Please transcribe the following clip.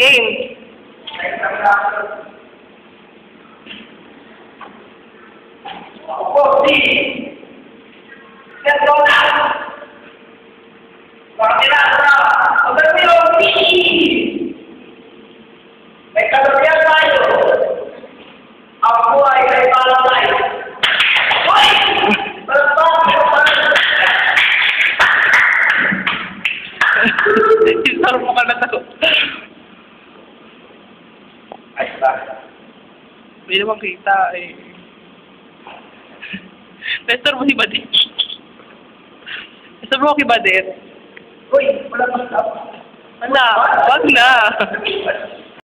Game. Hindi naman kita eh. Nestor mo si Badet. Nestor mo si Badet. Uy, wala pa stop. Wala, wag na.